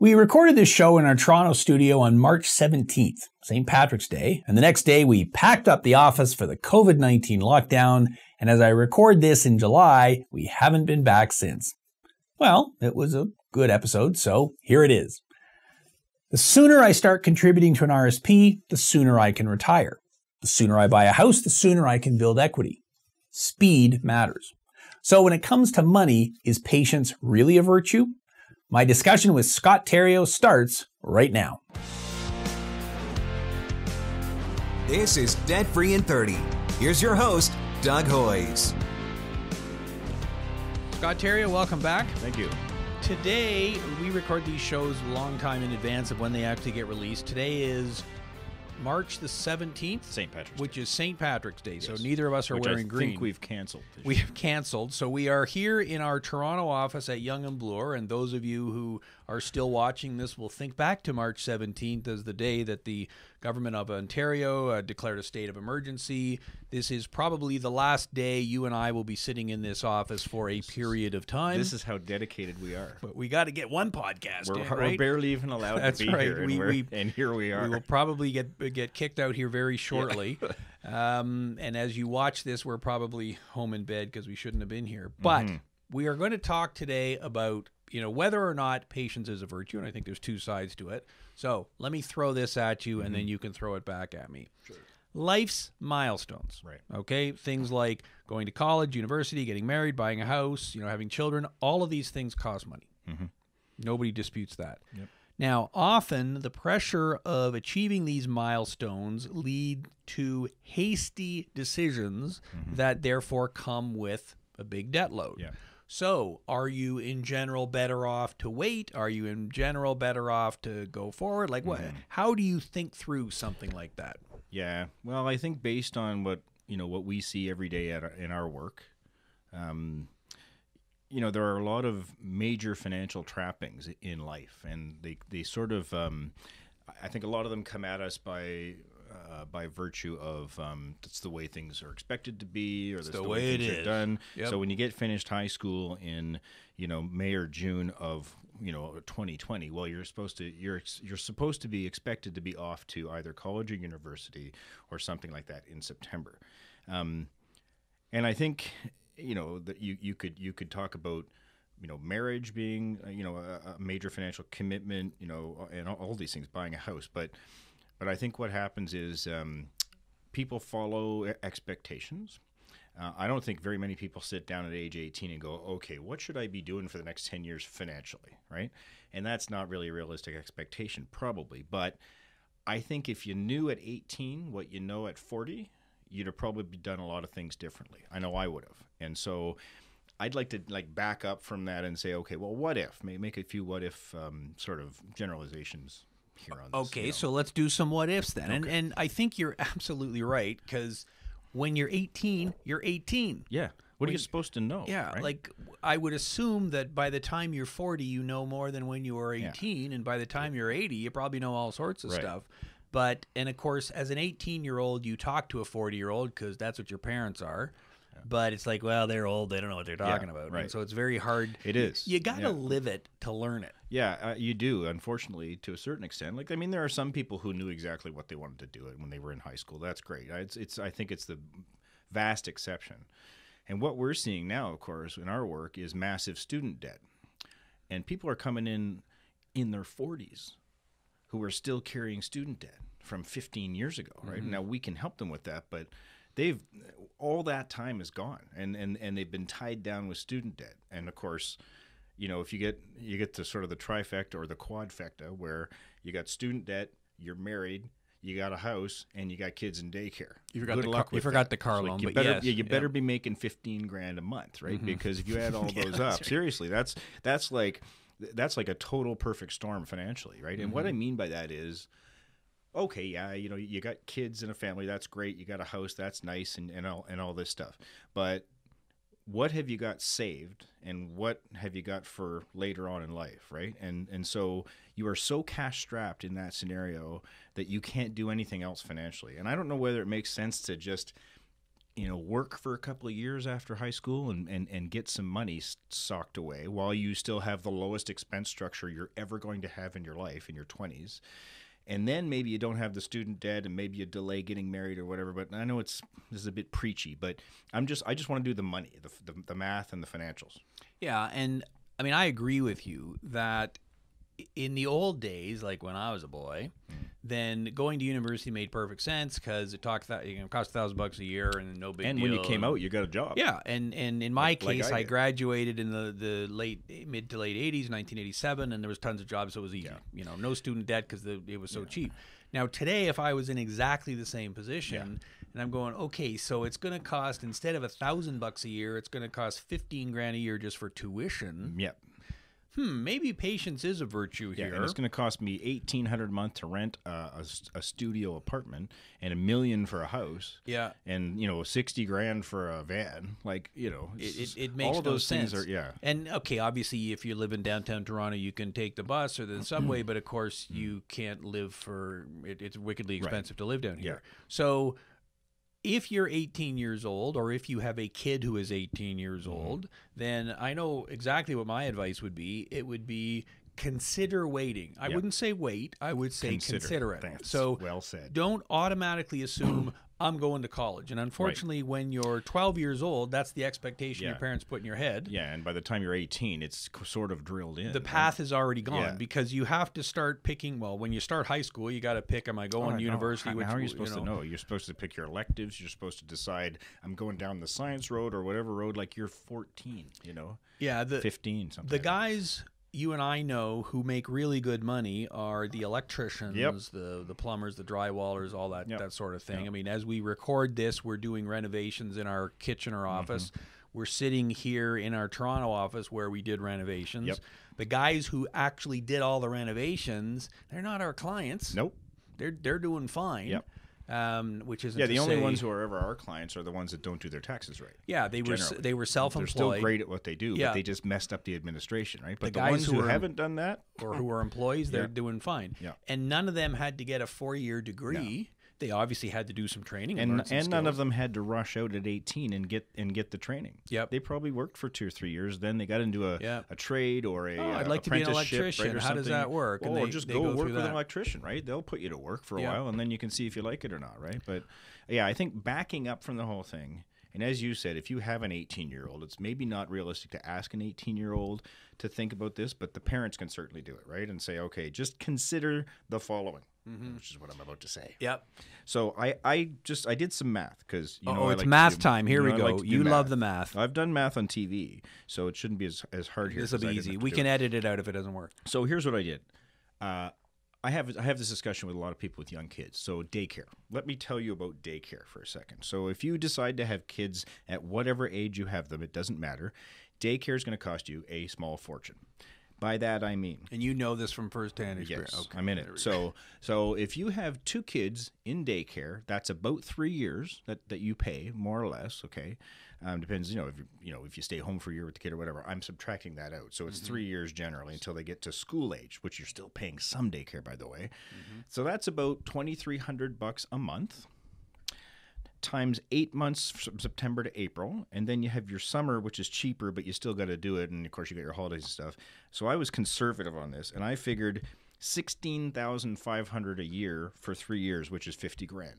We recorded this show in our Toronto studio on March 17th, St. Patrick's Day, and the next day we packed up the office for the COVID-19 lockdown, and as I record this in July, we haven't been back since. Well, it was a good episode, so here it is. The sooner I start contributing to an RRSP, the sooner I can retire. The sooner I buy a house, the sooner I can build equity. Speed matters. So when it comes to money, is patience really a virtue? My discussion with Scott Terrio starts right now. This is Debt Free in 30. Here's your host, Doug Hoyes. Scott Terrio, welcome back. Thank you. Today, we record these shows a long time in advance of when they actually get released. Today is March the 17th, St. Patrick's Day. Is St. Patrick's Day. Yes. So neither of us are wearing green. I think we've canceled. We have canceled. So we are here in our Toronto office at Yonge and Bloor. And those of you who are still watching this will think back to March 17th as the day that the Government of Ontario declared a state of emergency. This is probably the last day you and I will be sitting in this office for a period of time. This is how dedicated we are. But we got to get one podcast in, right? We're barely even allowed to be here, and here we are. We will probably get kicked out here very shortly. Yeah. And as you watch this, we're probably home in bed because we shouldn't have been here. But we are going to talk today about whether or not patience is a virtue, and I think there's two sides to it. So let me throw this at you, and then you can throw it back at me. Sure. Life's milestones, right? Okay, things like going to college, university, getting married, buying a house, having children. All of these things cost money. Nobody disputes that. Yep. Now, often the pressure of achieving these milestones lead to hasty decisions that therefore come with a big debt load. Yeah. So are you in general better off to wait? Are you in general better off to go forward? Like what? How do you think through something like that? Yeah, well, I think based on what, what we see every day at in our work, there are a lot of major financial trappings in life, and they sort of, I think a lot of them come at us by virtue of that's the way things are expected to be, or that's the way things are done. Yep. So when you get finished high school in May or June of 2020, well, you're supposed to be expected to be off to either college or university or something like that in September, and I think that you could talk about marriage being a major financial commitment, and all these things, buying a house, but I think what happens is people follow expectations. I don't think very many people sit down at age 18 and go, okay, what should I be doing for the next 10 years financially, right? And that's not really a realistic expectation, probably. But I think if you knew at 18 what you know at 40, you'd have probably done a lot of things differently. I know I would have. And so I'd like to back up from that and say, okay, well, what if? Maybe make a few what if sort of generalizations here on this. Okay, so let's do some what ifs then. Okay. And I think you're absolutely right, because when you're 18, you're 18. Yeah. What are you supposed to know? Yeah, right? Like I would assume that by the time you're 40, you know more than when you were 18, and by the time you're 80, you probably know all sorts of stuff. But and of course, as an 18-year-old, you talk to a 40-year-old because that's what your parents are. Yeah. But it's like, well, they're old; they don't know what they're talking about. Right. And so it's very hard. It is. You got to live it to learn it. Yeah, you do. Unfortunately, to a certain extent. Like, I mean, there are some people who knew exactly what they wanted to do when they were in high school. That's great. I think it's the vast exception. And what we're seeing now, of course, in our work, is massive student debt, and people are coming in their 40s who are still carrying student debt from 15 years ago. Right. Now we can help them with that, but they've all that time is gone, and they've been tied down with student debt. And of course, if you get to sort of the trifecta or the quadfecta, where you got student debt, you're married, you got a house, and you got kids in daycare. You forgot the car loan. Like, you better be making 15 grand a month, right? Because if you add all those up, seriously, that's like a total perfect storm financially, right? And what I mean by that is, okay, yeah, you got kids and a family, that's great. You got a house, that's nice, and all this stuff. But what have you got saved, and what have you got for later on in life, right? And so you are so cash strapped in that scenario that you can't do anything else financially. And I don't know whether it makes sense to just you know, work for a couple of years after high school and get some money socked away while you still have the lowest expense structure you're ever going to have in your life in your 20s. And then maybe you don't have the student debt and maybe you delay getting married or whatever. But I know this is a bit preachy, but I just want to do the money, the math and the financials. Yeah. And I mean, I agree with you that in the old days, like when I was a boy, then going to university made perfect sense because it cost $1,000 a year and no big deal. And when you came out, you got a job. Yeah, and in my case, I graduated in the mid to late 80s, 1987, and there was tons of jobs, so it was easy. Yeah. You know, no student debt because it was so cheap. Now today, if I was in exactly the same position, and I'm going, okay, so it's going to cost, instead of $1,000 a year, it's going to cost $15,000 a year just for tuition. Yep. Maybe patience is a virtue here. Yeah, and it's going to cost me $1,800 a month to rent a studio apartment and $1 million for a house. Yeah, and you know, $60,000 for a van. Like, you know, it makes all of those sense. Things are And okay, obviously, if you live in downtown Toronto, you can take the bus or the subway, but of course, you can't live for it. It's wickedly expensive to live down here. Yeah. So, if you're 18 years old, or if you have a kid who is 18 years old, then I know exactly what my advice would be. It would be consider waiting. I wouldn't say wait. I would say consider it. That's so well said. Don't automatically assume I'm going to college. And unfortunately, when you're 12 years old, that's the expectation your parents put in your head. Yeah, and by the time you're 18, it's sort of drilled in. The path is already gone because you have to start picking. Well, when you start high school, you got to pick, am I going to university? How are you supposed to know? You're supposed to pick your electives. You're supposed to decide, I'm going down the science road or whatever road, like you're 14, you know? Yeah. 15, something. The guys you and I know who make really good money are the electricians, the plumbers, the drywallers, all that sort of thing. Yep. I mean, as we record this, we're doing renovations in our kitchen or office. We're sitting here in our Toronto office where we did renovations. Yep. The guys who actually did all the renovations, they're not our clients. Nope. They're doing fine. Yep. Which is the only ones who are ever our clients are the ones that don't do their taxes right. Yeah, they were self-employed. They're still great at what they do, but they just messed up the administration, right? But the ones who haven't done that or who are employees, they're doing fine. Yeah. And none of them had to get a 4-year degree. No. They obviously had to do some training, and none of them had to rush out at 18 and get the training. Yep. They probably worked for 2 or 3 years, then they got into a trade or a I'd like to be an electrician. Right, how does that work? Or just go work with an electrician, right? They'll put you to work for a while, and then you can see if you like it or not, right? But yeah, I think backing up from the whole thing, and as you said, if you have an 18-year-old, it's maybe not realistic to ask an 18-year-old to think about this, but the parents can certainly do it, right? And say, okay, just consider the following. Which is what I'm about to say. Yep. So I did some math because you know, it's like math time. Here we go. You love the math. I've done math on TV, so it shouldn't be as hard here. This will be easy. We can edit it out if it doesn't work. So here's what I did. I have this discussion with a lot of people with young kids. So daycare. Let me tell you about daycare for a second. So if you decide to have kids at whatever age you have them, it doesn't matter. Daycare is going to cost you a small fortune. By that I mean, and you know this from firsthand experience. Yes, okay, I'm in it. So if you have 2 kids in daycare, that's about 3 years that you pay more or less. Okay, depends. If you stay home for a year with the kid or whatever, I'm subtracting that out. So it's 3 years generally until they get to school age, which you're still paying some daycare, by the way. So that's about $2,300 a month. Times 8 months from September to April, and then you have your summer, which is cheaper, but you still got to do it, and of course you got your holidays and stuff. So I was conservative on this, and I figured $16,500 a year for 3 years, which is $50,000.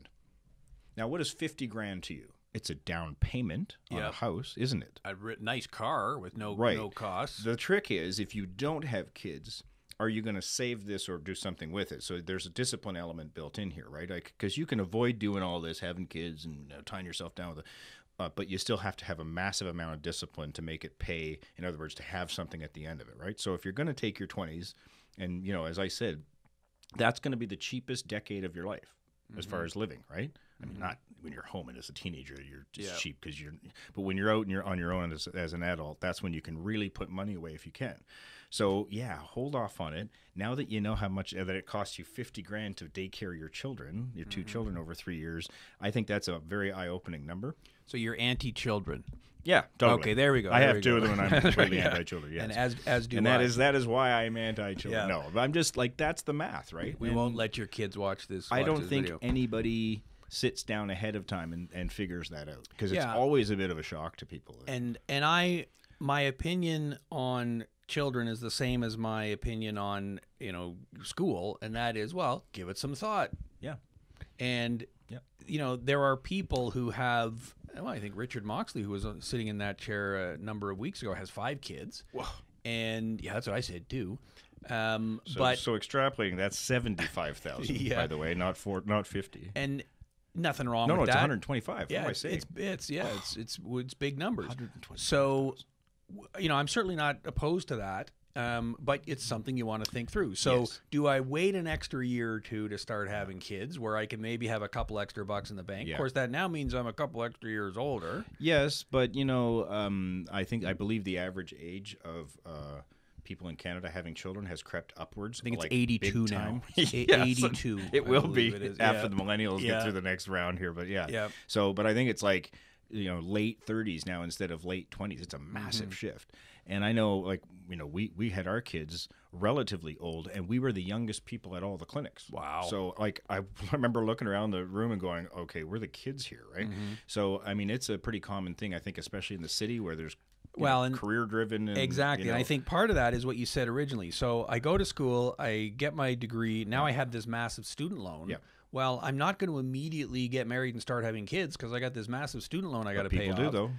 Now, what is $50,000 to you? It's a down payment on a house, isn't it? A nice car with no costs. The trick is, if you don't have kids, are you going to save this or do something with it? So there's a discipline element built in here, right? Because you can avoid doing all this, having kids and tying yourself down with it, but you still have to have a massive amount of discipline to make it pay. In other words, to have something at the end of it, right? So if you're going to take your 20s, and as I said, that's going to be the cheapest decade of your life as far as living, right? I mean, not when you're home and as a teenager, you're just cheap because but when you're out and you're on your own as an adult, that's when you can really put money away if you can. So yeah, hold off on it. Now that you know how much that it costs you $50,000 to daycare your children, your 2 children over 3 years, I think that's a very eye-opening number. So you're anti-children. Yeah, totally. Okay, there we go. I have 2 of them, and I'm completely anti-children. Yes. And that is why I'm anti-children. Yeah. No, but I'm just like, that's the math, right? We won't let your kids watch this. I don't think anybody sits down ahead of time and figures that out, because it's always a bit of a shock to people. And my opinion on children is the same as my opinion on, you know, school, and that is, well, give it some thought. Yeah. And you know, there are people who have, well, I think Richard Moxley, who was sitting in that chair a number of weeks ago, has 5 kids. Whoa. And yeah, that's what I said too. So extrapolating, that's 75,000, by the way, not 50. And nothing wrong with that. No, it's 125. Yeah, it's big numbers. So, you know, I'm certainly not opposed to that, but it's something you want to think through. So, do I wait an extra year or two to start having kids, where I can maybe have a couple extra bucks in the bank? Yeah. Of course, that now means I'm a couple extra years older. Yes, but you know, I believe the average age of people in Canada having children has crept upwards. I think it's like 82 now. 82. It will be after the millennials get through the next round here, but So, but I think it's like, you know, late 30s now instead of late 20s. It's a massive shift. And I know, like, you know, we had our kids relatively old, and we were the youngest people at all the clinics. Wow. So, like, I remember looking around the room and going, okay, we're the kids here, right? So, I mean, it's a pretty common thing, I think, especially in the city where there's career-driven. Exactly. You know. And I think part of that is what you said originally. So I go to school, I get my degree. Now I have this massive student loan. Yeah. Well, I'm not going to immediately get married and start having kids because I got this massive student loan I got to pay off. People do, though.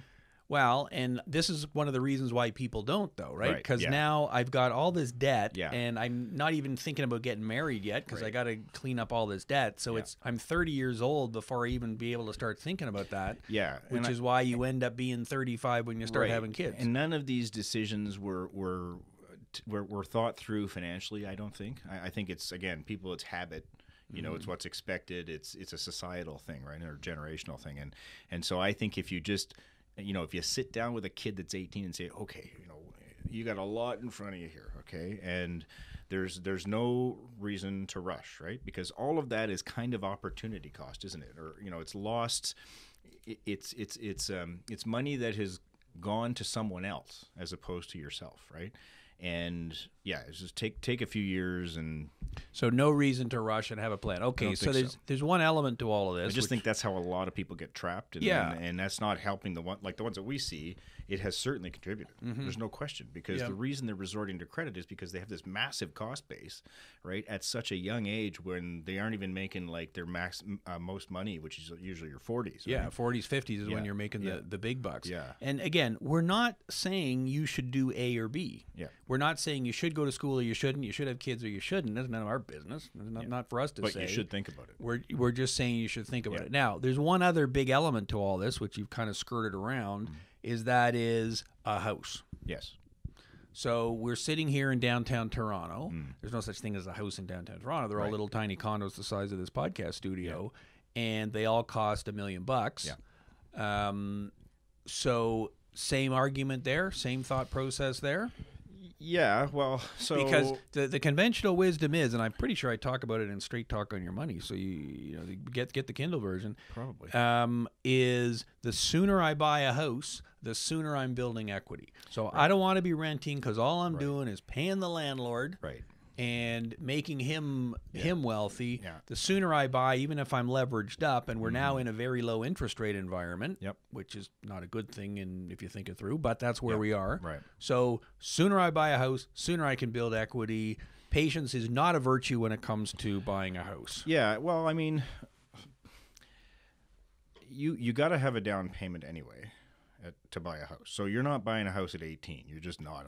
Well, and this is one of the reasons why people don't, though, right? Because now I've got all this debt, and I'm not even thinking about getting married yet because I got to clean up all this debt. So I'm 30 years old before I even be able to start thinking about that. Yeah, which is why you end up being 35 when you start having kids. And none of these decisions were thought through financially. I don't think. I think it's, again, people. It's habit. You know, it's what's expected. It's a societal thing, right, or generational thing. And so I think if you just, you know, if you sit down with a kid that's 18 and say, okay, you know, you got a lot in front of you here, okay, and there's no reason to rush, right? Because all of that is kind of opportunity cost, isn't it? Or, you know, it's lost, it's money that has gone to someone else as opposed to yourself, right? And yeah, it's just take a few years, and so no reason to rush and have a plan. Okay, so there's one element to all of this. I just think that's how a lot of people get trapped, and that's not helping the ones that we see. It has certainly contributed. There's no question, because the reason they're resorting to credit is because they have this massive cost base, right, at such a young age when they aren't even making like their most money, which is usually your 40s. Right? Yeah, 40s, 50s is when you're making the big bucks. Yeah, and again, we're not saying you should do A or B. Yeah. We're not saying you should go to school or you shouldn't. You should have kids or you shouldn't. That's none of our business. It's not for us to say. But you should think about it. We're just saying you should think about it. Now, there's one other big element to all this, which you've kind of skirted around, is that is a house. Yes. So we're sitting here in downtown Toronto. There's no such thing as a house in downtown Toronto. They're all little tiny condos the size of this podcast studio, and they all cost $1 million. Yeah. So same argument there, same thought process there. Yeah, well, so... Because the conventional wisdom is, and I'm pretty sure I talk about it in Street Talk on Your Money, so you know, get the Kindle version. Probably. Is the sooner I buy a house, the sooner I'm building equity. So I don't want to be renting because all I'm doing is paying the landlord. Right. And making him wealthy. Yeah. The sooner I buy, even if I'm leveraged up, and we're now in a very low interest rate environment, which is not a good thing, and if you think it through, but that's where we are. Right. So sooner I buy a house, sooner I can build equity. Patience is not a virtue when it comes to buying a house. Yeah. Well, I mean, you got to have a down payment anyway. To buy a house. So you're not buying a house at 18. You're just not,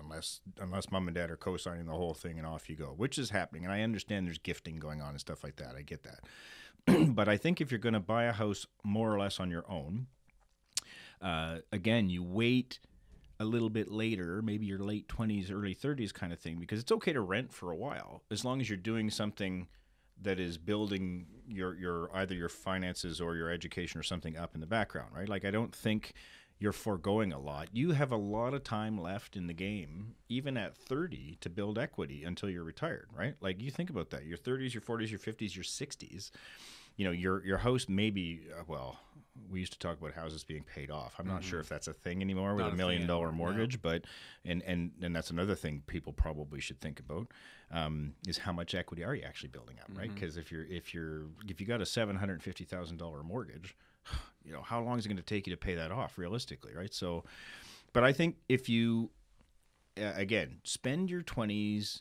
unless mom and dad are co-signing the whole thing and off you go, which is happening. And I understand there's gifting going on and stuff like that. I get that. But I think if you're going to buy a house more or less on your own, again, you wait a little bit later, maybe your late 20s, early 30s kind of thing, because it's okay to rent for a while as long as you're doing something that is building your either your finances or your education or something up in the background, right? Like, I don't think you're foregoing a lot. You have a lot of time left in the game, even at 30, to build equity until you're retired, right? Like, you think about that. Your 30s, your 40s, your 50s, your 60s. you know, your house maybe, well, we used to talk about houses being paid off. I'm not sure if that's a thing anymore with $1 million mortgage, but and that's another thing people probably should think about is how much equity are you actually building up, right? Because if you got a $750,000 mortgage, you know, how long is it going to take you to pay that off realistically, right? So, but I think if you again spend your 20s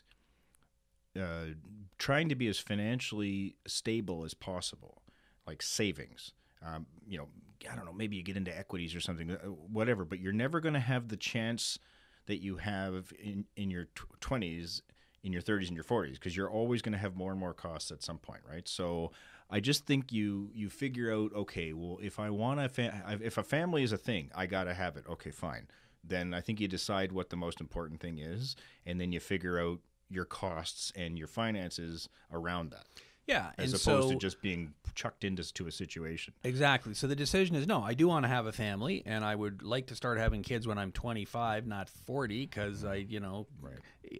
trying to be as financially stable as possible, like savings. You know, I don't know, maybe you get into equities or something, whatever, but you're never going to have the chance that you have in your 20s, in your 30s and your 40s, because you're always going to have more and more costs at some point, right? So I just think you figure out, okay, well, if a family is a thing, I got to have it. Okay, fine. Then I think you decide what the most important thing is, and then you figure out your costs and your finances around that. Yeah, as opposed to just being chucked into a situation. Exactly. So the decision is, no, I do want to have a family, and I would like to start having kids when I'm 25, not 40, because I, you know,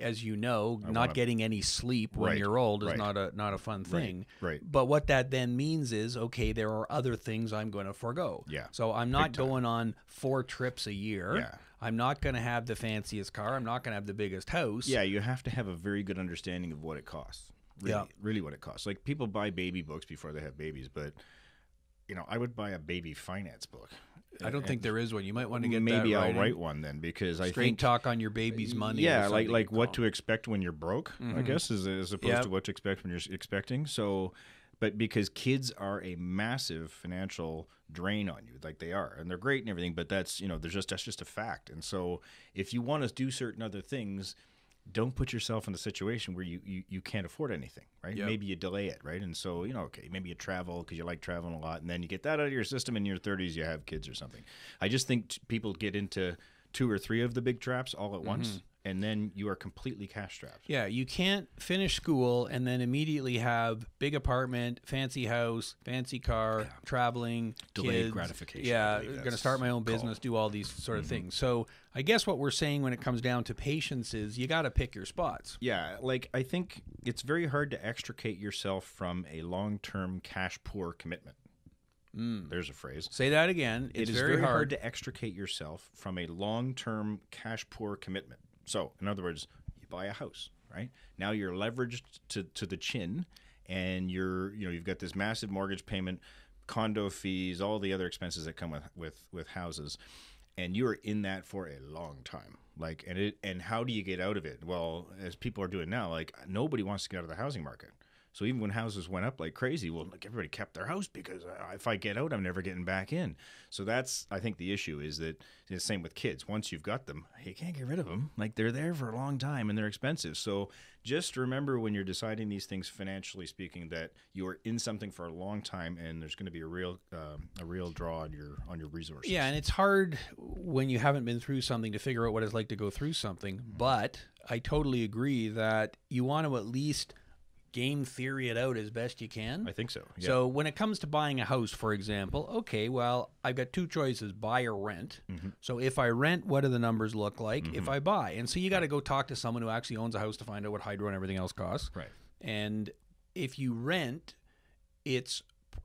as you know, not getting any sleep when you're old is not a fun thing. Right. But what that then means is, okay, there are other things I'm going to forego. Yeah. So I'm not going on 4 trips a year. Yeah. I'm not going to have the fanciest car. I'm not going to have the biggest house. Yeah, you have to have a very good understanding of what it costs. Really what it costs. Like, people buy baby books before they have babies, but, you know, I would buy a baby finance book. I don't think there is one. You might want to get maybe that. Maybe I'll write one then, because I think Straight Talk on Your Baby's Money. Yeah, like what to expect when you're broke, I guess, as opposed to what to expect when you're expecting. So, but because kids are a massive financial drain on you, like they are, and they're great and everything, but that's, you know, that's just a fact. And so if you want to do certain other things, don't put yourself in a situation where you can't afford anything, right? Yep. Maybe you delay it, right? And so, you know, okay, maybe you travel because you like traveling a lot, and then you get that out of your system, and in your 30s you have kids or something. I just think people get into 2 or 3 of the big traps all at once, and then you are completely cash-strapped. Yeah, you can't finish school and then immediately have big apartment, fancy house, fancy car, traveling, delayed kids. Gratification. Yeah, going to start my own business, do all these sort of things. So I guess what we're saying when it comes down to patience is you got to pick your spots. Yeah, like I think it's very hard to extricate yourself from a long-term cash-poor commitment. There's a phrase. Say that again. It is very hard to extricate yourself from a long-term cash-poor commitment. So, in other words, you buy a house, right? Now you're leveraged to the chin, and you've got this massive mortgage payment, condo fees, all the other expenses that come with houses, and you are in that for a long time. Like, and how do you get out of it? Well, as people are doing now, like, nobody wants to get out of the housing market. So even when houses went up like crazy, well, like, everybody kept their house because if I get out, I'm never getting back in. So that's, I think, the issue is that the same with kids. Once you've got them, you can't get rid of them. Like, they're there for a long time and they're expensive. So just remember when you're deciding these things, financially speaking, that you are in something for a long time, and there's going to be a real draw on your resources. Yeah, and it's hard when you haven't been through something to figure out what it's like to go through something. But I totally agree that you want to at least game theory it out as best you can. I think so. Yeah. So when it comes to buying a house, for example, okay, well, I've got 2 choices, buy or rent. So if I rent, what do the numbers look like? If I buy? And so you got to go talk to someone who actually owns a house to find out what hydro and everything else costs. Right. And if you rent,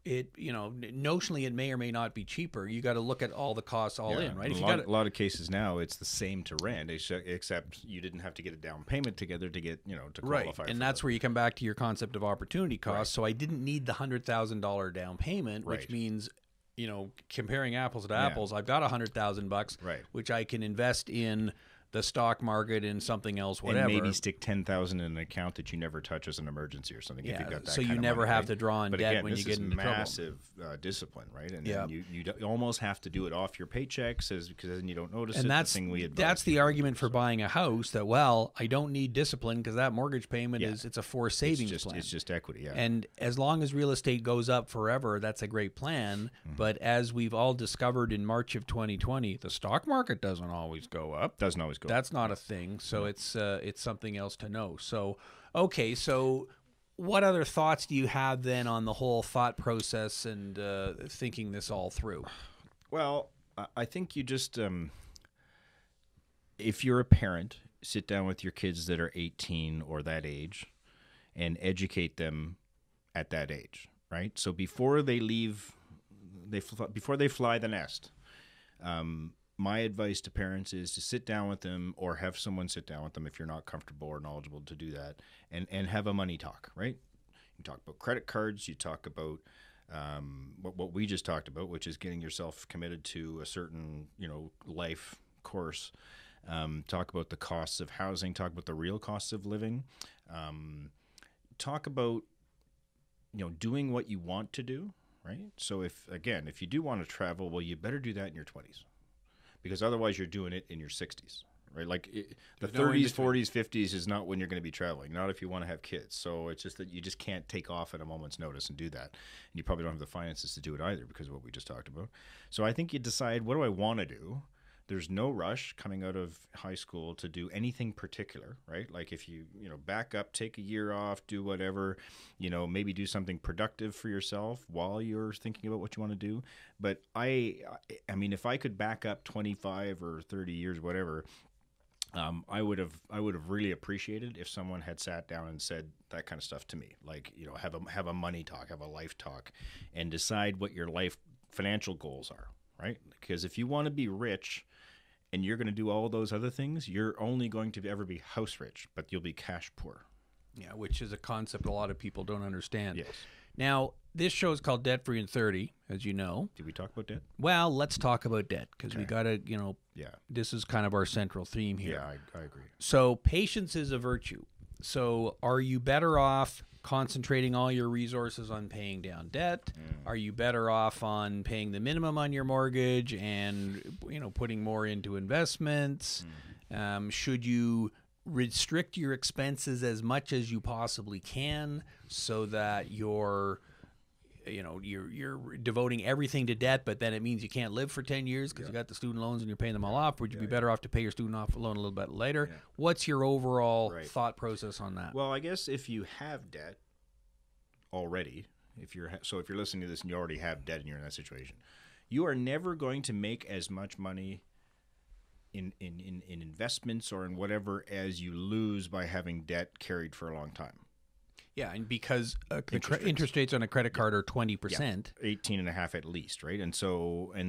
you know, notionally it may or may not be cheaper. You got to look at all the costs in, right? A lot of cases now it's the same to rent, except you didn't have to get a down payment together to get, you know, to qualify. Right, and that's where you come back to your concept of opportunity cost. Right. So I didn't need the $100,000 down payment, which means, you know, comparing apples to apples, I've got $100,000, which I can invest in the stock market and something else, whatever. And maybe stick 10,000 in an account that you never touch as an emergency or something. Yeah, if you got that so you never have to draw on debt when you get into trouble. But again, this is massive discipline, right? And then you almost have to do it off your paychecks because then you don't notice it. And that's the argument for buying a house that, well, I don't need discipline because that mortgage payment it's a forced savings plan. It's just equity, And as long as real estate goes up forever, that's a great plan. But as we've all discovered in March of 2020, the stock market doesn't always go up. Doesn't always go up. That's not a thing, so it's something else to know. So, okay, so what other thoughts do you have then on the whole thought process and thinking this all through? Well, I think you just, if you're a parent, sit down with your kids that are 18 or that age and educate them at that age. right? So before they leave, before they fly the nest, my advice to parents is to sit down with them or have someone sit down with them if you're not comfortable or knowledgeable to do that, and have a money talk, right? You talk about credit cards, you talk about what we just talked about, which is getting yourself committed to a certain, you know, life course. Talk about the costs of housing, talk about the real costs of living. Talk about, you know, doing what you want to do, right? So if you do want to travel, well, you better do that in your 20s, because otherwise you're doing it in your 60s, right? Like the 30s, 40s, 50s is not when you're going to be traveling, not if you want to have kids. So it's just that you just can't take off at a moment's notice and do that. And you probably don't have the finances to do it either because of what we just talked about. So I think you decide, what do I want to do? There's no rush coming out of high school to do anything particular, right? Like if you back up, take a year off, do whatever, maybe do something productive for yourself while you're thinking about what you want to do. But I mean, if I could back up 25 or 30 years, whatever, I would have really appreciated if someone had sat down and said that kind of stuff to me, like, have a money talk, have a life talk, and decide what your life financial goals are, right? Because if you want to be rich, and you're going to do all those other things, you're only going to ever be house rich, but you'll be cash poor. Yeah, which is a concept a lot of people don't understand. Yes. Now, this show is called Debt Free in 30, as you know. Did we talk about debt? Well, let's talk about debt, because we got to, this is kind of our central theme here. Yeah, I agree. So patience is a virtue. So are you better off concentrating all your resources on paying down debt? Are you better off on paying the minimum on your mortgage and putting more into investments? Should you restrict your expenses as much as you possibly can so that you're devoting everything to debt, but then it means you can't live for 10 years because you got the student loans and you're paying them all off? Would you be better off to pay your student loan a little bit later? Yeah. What's your overall thought process on that? Well, I guess if you have debt already, if you're listening to this and you already have debt and you're in that situation, you are never going to make as much money in investments or in whatever as you lose by having debt carried for a long time. Yeah, and because interest rates on a credit card are 20%. 18.5 at least, right? And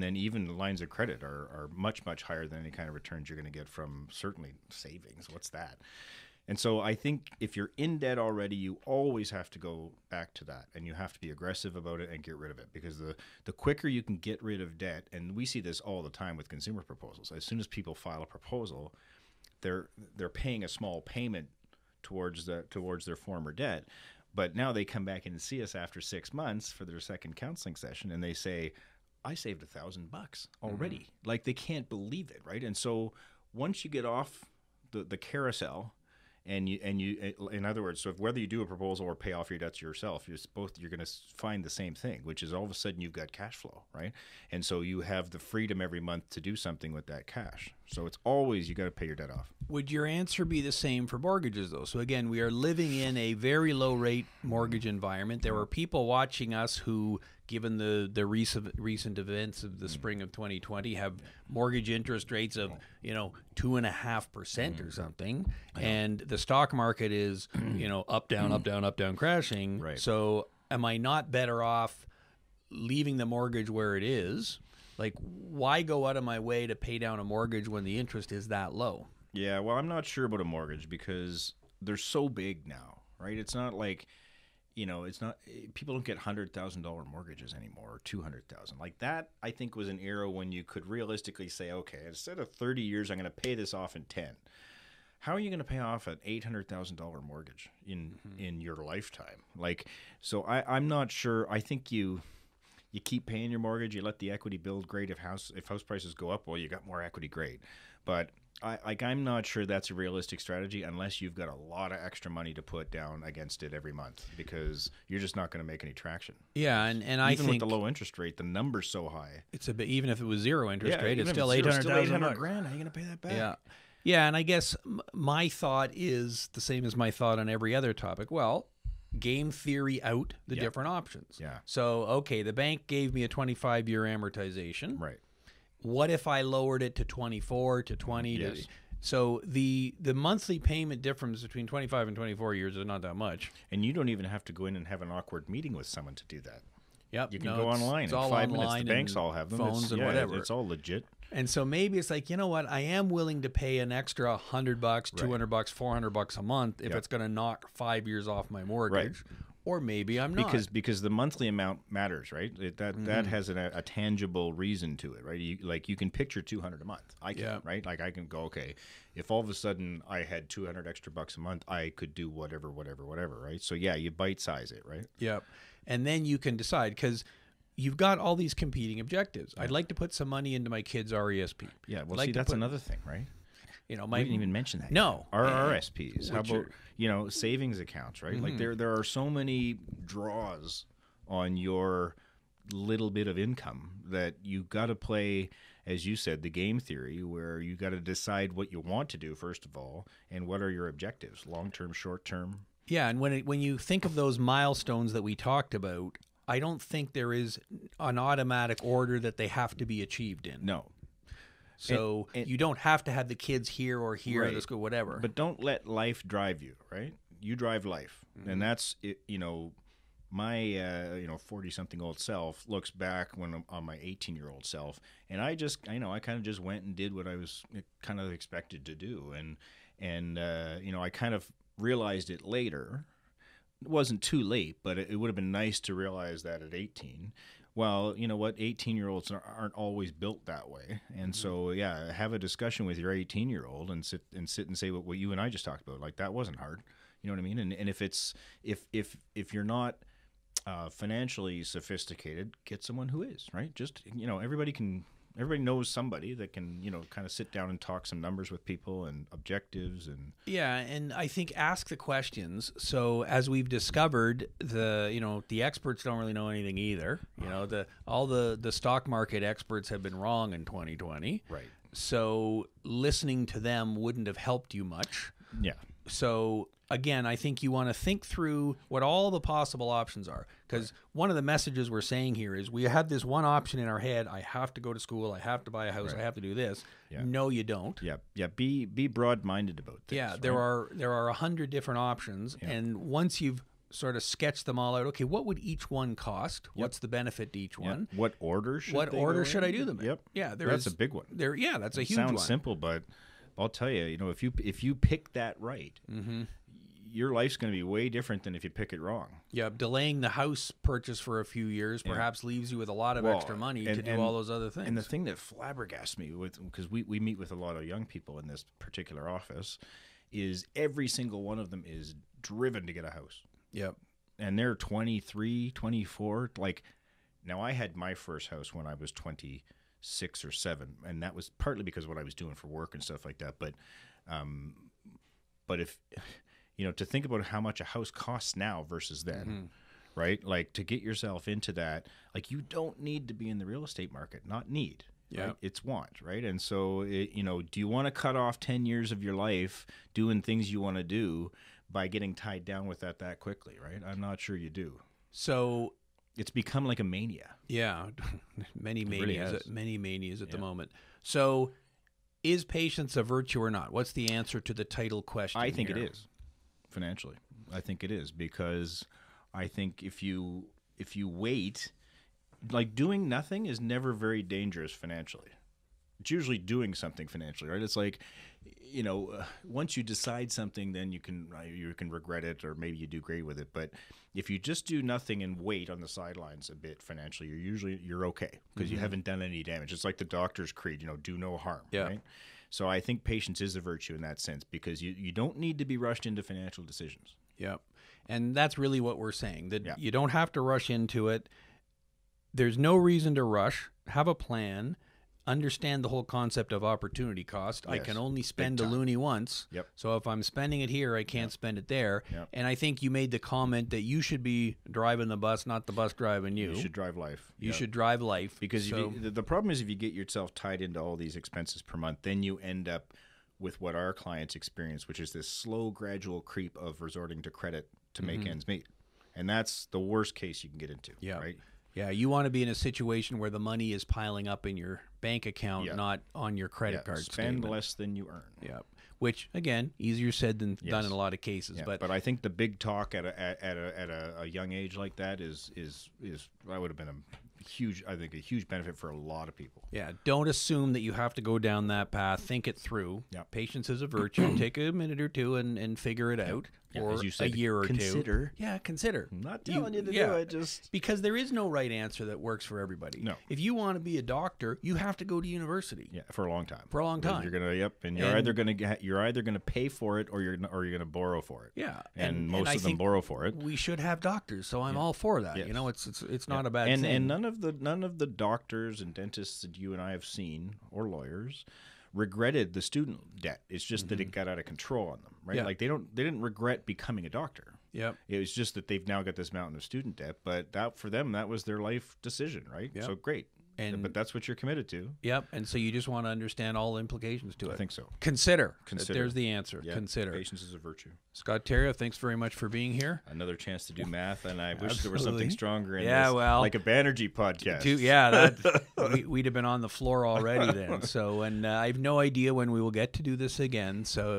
then even lines of credit are much, much higher than any kind of returns you're going to get from certainly savings. What's that? And so I think if you're in debt already, you always have to go back to that, and you have to be aggressive about it and get rid of it, because the quicker you can get rid of debt, and we see this all the time with consumer proposals. As soon as people file a proposal, they're paying a small payment towards their former debt. But now they come back in and see us after 6 months for their second counseling session, and they say, I saved $1,000 already. Like, they can't believe it, right? And so once you get off the carousel, and in other words, so if whether you do a proposal or pay off your debts yourself, you're going to find the same thing, which is all of a sudden you've got cash flow, right? And so you have the freedom every month to do something with that cash. So it's always, you got to pay your debt off. Would your answer be the same for mortgages, though? So again, we are living in a very low rate mortgage environment. There are people watching us who, given the recent events of the spring of 2020, have mortgage interest rates of 2.5% or something, and the stock market is up down crashing. Right. So am I not better off leaving the mortgage where it is? Like, why go out of my way to pay down a mortgage when the interest is that low? Yeah, well, I'm not sure about a mortgage because they're so big now, right? It's not like, people don't get $100,000 mortgages anymore, or $200,000. Like, that, I think, was an era when you could realistically say, okay, instead of 30 years, I'm going to pay this off in 10. How are you going to pay off an $800,000 mortgage in your lifetime? Like, so I'm not sure. I think you keep paying your mortgage, you let the equity build. Great, if house prices go up, well, you got more equity. Great, but I'm not sure that's a realistic strategy unless you've got a lot of extra money to put down against it every month, because you're just not going to make any traction. Yeah, and I think with the low interest rate, the number's so high. It's a bit, even if it was zero interest rate, it's still $800,000. How are you going to pay that back? Yeah, and I guess my thought is the same as my thought on every other topic. Well, game theory out the different options. Yeah. So, okay, the bank gave me a 25-year amortization. Right. What if I lowered it to 24, to 20? Yes. So the monthly payment difference between 25 and 24 years is not that much. And you don't even have to go in and have an awkward meeting with someone to do that. Yep. You can go online. It's all 5 minutes, the banks all have them. Phones and whatever. It's all legit. And so maybe it's like, you know what? I am willing to pay an extra $100, $200, $400 a month if it's going to knock 5 years off my mortgage. Right. Or maybe I'm not. Because the monthly amount matters, right? That has a tangible reason to it, right? You can picture $200 a month. I can, right? Like I can go, okay, if all of a sudden I had $200 extra a month, I could do whatever, right? So yeah, you bite size it, right? Yep. And then you can decide because you've got all these competing objectives. Yeah. I'd like to put some money into my kids' RESP. Yeah, well, see, that's another thing, right? You know, we didn't even mention that. No. RRSPs. How about, you know, savings accounts, right? Mm-hmm. Like there are so many draws on your little bit of income that you got to play, as you said, the game theory where you got to decide what you want to do, first of all, and what are your objectives, long-term, short-term. Yeah, and when you think of those milestones that we talked about, I don't think there is an automatic order that they have to be achieved in. No. So and you don't have to have the kids here or here or the school, whatever. But don't let life drive you, right? You drive life. Mm-hmm. And that's, you know, my, 40-something-old self looks back when I'm on my 18-year-old self. And I kind of just went and did what I was kind of expected to do. And I kind of realized it later. It wasn't too late, but it would have been nice to realize that at 18. Well, you know what? 18-year-olds aren't always built that way. And so, yeah, have a discussion with your 18-year-old and sit and say what you and I just talked about. Like, that wasn't hard. You know what I mean? And if it's if you're not financially sophisticated, get someone who is, right? Just, you know, everybody knows somebody that can, you know, kind of sit down and talk some numbers with people and objectives and... Yeah, and I think ask the questions. So as we've discovered, the experts don't really know anything either. You know, all the stock market experts have been wrong in 2020. Right. So listening to them wouldn't have helped you much. Yeah. So again, I think you want to think through what all the possible options are, because one of the messages we're saying here is we had this one option in our head. I have to go to school. I have to buy a house. I have to do this. Yeah. No, you don't. Yeah. Yeah. Be broad-minded about this. Yeah. There are 100 different options. Yeah. And once you've sort of sketch them all out. Okay, what would each one cost? What's the benefit to each one? What order should I do them in? Yep. Yeah, that's a big one. That's a huge one. Sounds simple, but I'll tell you, you know, if you pick that right, your life's going to be way different than if you pick it wrong. Yeah, delaying the house purchase for a few years perhaps leaves you with a lot of extra money to do all those other things. And the thing that flabbergasted me with, because we meet with a lot of young people in this particular office, is every single one of them is driven to get a house. Yep. And they're 23, 24. Like, now I had my first house when I was 26 or 7, and that was partly because of what I was doing for work and stuff like that. But if, you know, to think about how much a house costs now versus then, right? Like, to get yourself into that, like, you don't need to be in the real estate market, not need. Yeah, right? It's want, right? And so, do you want to cut off 10 years of your life doing things you want to do by getting tied down with that quickly, right? I'm not sure you do. So it's become like a mania. Yeah, many manias at the moment. So is patience a virtue or not? What's the answer to the title question? I think it is, financially. I think it is, because I think if you wait, like, doing nothing is never very dangerous financially. It's usually doing something financially, right? It's like, you know, once you decide something, then you can regret it, or maybe you do great with it. But if you just do nothing and wait on the sidelines a bit financially, you're okay, because you haven't done any damage. It's like the doctor's creed, you know, do no harm, right? So I think patience is a virtue in that sense, because you don't need to be rushed into financial decisions. Yep. And that's really what we're saying, that you don't have to rush into it. There's no reason to rush. Have a plan. Understand the whole concept of opportunity cost. Yes. I can only spend a loonie once. Yep. So if I'm spending it here, I can't spend it there. Yep. And I think you made the comment that you should be driving the bus, not the bus driving you. You should drive life. You should drive life. Because the problem is, if you get yourself tied into all these expenses per month, then you end up with what our clients experience, which is this slow, gradual creep of resorting to credit to make ends meet. And that's the worst case you can get into, right? Yeah, you want to be in a situation where the money is piling up in your bank account, not on your credit card statement. Spend less than you earn. Yep. which, again, easier said than done in a lot of cases. Yeah. But I think the big talk at a young age like that is I would have been a huge, I think, a huge benefit for a lot of people. Yeah, don't assume that you have to go down that path. Think it through. Yeah. Patience is a virtue. Take a minute or two and figure it out. Yeah. Or as you said, a year or two. Yeah, consider. I'm not telling you to do it. Just because there is no right answer that works for everybody. No. If you want to be a doctor, you have to go to university. Yeah, for a long time. For a long time. You're gonna either gonna pay for it or you're gonna borrow for it. Yeah. And most of them borrow for it. We should have doctors, so I'm all for that. Yes. You know, it's not a bad thing. And none of the doctors and dentists that you and I have seen, or lawyers, regretted the student debt. It's just that it got out of control on them, right? Yeah. Like they didn't regret becoming a doctor. Yeah. It was just that they've now got this mountain of student debt, but that for them, that was their life decision, right? Yep. So great. But that's what you're committed to. Yep. And so you just want to understand all implications to it. I think so. Consider. There's the answer. Yep. Consider. Patience is a virtue. Scott Terrio, thanks very much for being here. Another chance to do math, and I wish there was something stronger in this. Well, like a Banerjee podcast. We'd have been on the floor already then. So, and I have no idea when we will get to do this again. So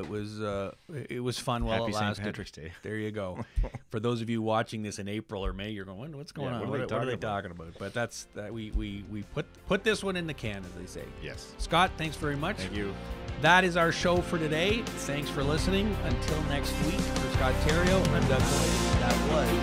it was fun while it lasted. Happy St. Patrick's Day. There you go. For those of you watching this in April or May, you're going, what's going on? What are they talking about? But that's that. We put this one in the can, as they say. Yes. Scott, thanks very much. Thank you. That is our show for today. Thanks for listening. Until next week, for Scott Terrio, I'm Doug Hoyes. That was